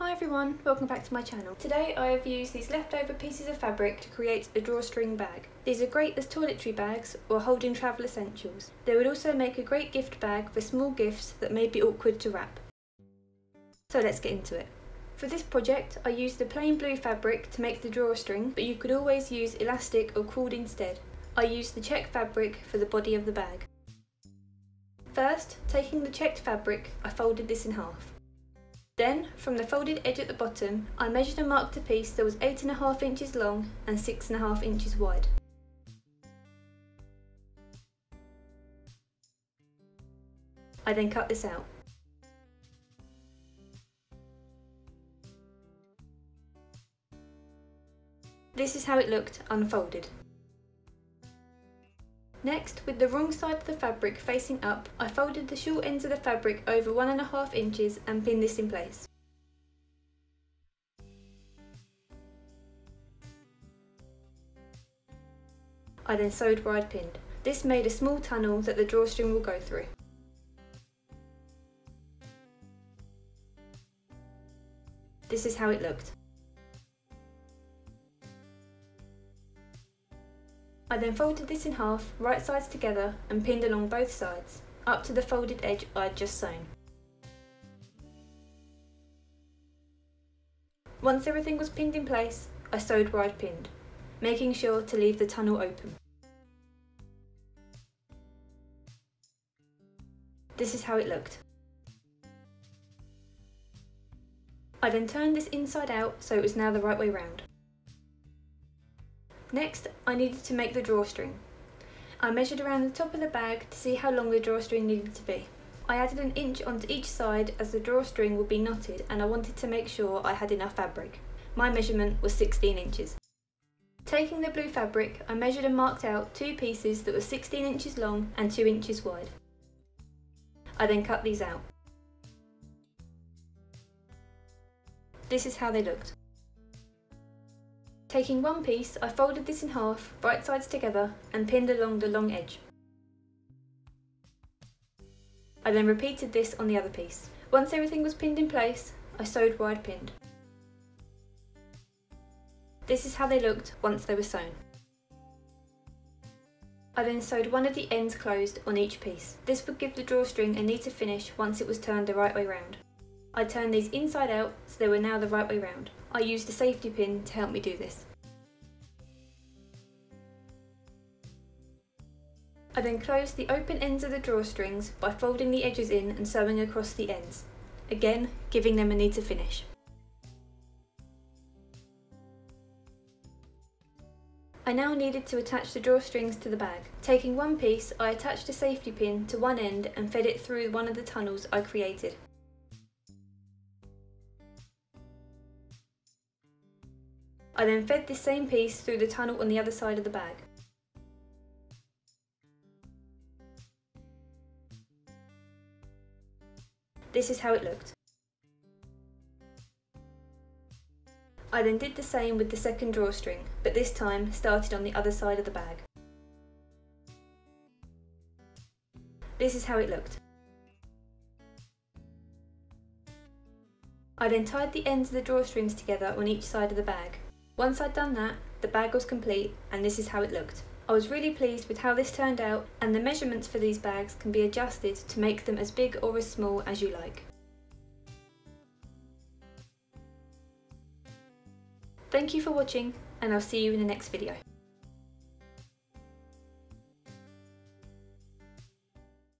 Hi everyone, welcome back to my channel. Today I have used these leftover pieces of fabric to create a drawstring bag. These are great as toiletry bags or holding travel essentials. They would also make a great gift bag for small gifts that may be awkward to wrap. So let's get into it. For this project I used the plain blue fabric to make the drawstring, but you could always use elastic or cord instead. I used the check fabric for the body of the bag. First, taking the checked fabric, I folded this in half. Then, from the folded edge at the bottom, I measured and marked a piece that was 8.5 inches long and 6.5 inches wide. I then cut this out. This is how it looked unfolded. Next, with the wrong side of the fabric facing up, I folded the short ends of the fabric over 1.5 inches and pinned this in place. I then sewed where I'd pinned. This made a small tunnel that the drawstring will go through. This is how it looked. I then folded this in half, right sides together, and pinned along both sides, up to the folded edge I had just sewn. Once everything was pinned in place, I sewed where I'd pinned, making sure to leave the tunnel open. This is how it looked. I then turned this inside out so it was now the right way round. Next, I needed to make the drawstring. I measured around the top of the bag to see how long the drawstring needed to be. I added an inch onto each side as the drawstring would be knotted, and I wanted to make sure I had enough fabric. My measurement was 16 inches. Taking the blue fabric, I measured and marked out two pieces that were 16 inches long and 2 inches wide. I then cut these out. This is how they looked. Taking one piece, I folded this in half, right sides together, and pinned along the long edge. I then repeated this on the other piece. Once everything was pinned in place, I sewed where I'd pinned. This is how they looked once they were sewn. I then sewed one of the ends closed on each piece. This would give the drawstring a neater finish once it was turned the right way round. I turned these inside out so they were now the right way round. I used a safety pin to help me do this. I then closed the open ends of the drawstrings by folding the edges in and sewing across the ends, again giving them a neater finish. I now needed to attach the drawstrings to the bag. Taking one piece, I attached a safety pin to one end and fed it through one of the tunnels I created. I then fed this same piece through the tunnel on the other side of the bag. This is how it looked. I then did the same with the second drawstring, but this time started on the other side of the bag. This is how it looked. I then tied the ends of the drawstrings together on each side of the bag. Once I'd done that, the bag was complete, and this is how it looked. I was really pleased with how this turned out, and the measurements for these bags can be adjusted to make them as big or as small as you like. Thank you for watching, and I'll see you in the next video.